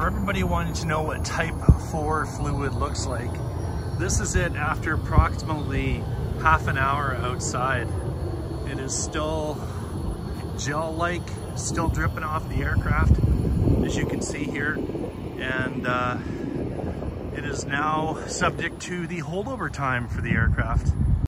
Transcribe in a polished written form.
for everybody wanting to know what Type IV fluid looks like, this is it after approximately half an hour outside. It is still gel-like, still dripping off the aircraft, as you can see here, and it is now subject to the holdover time for the aircraft.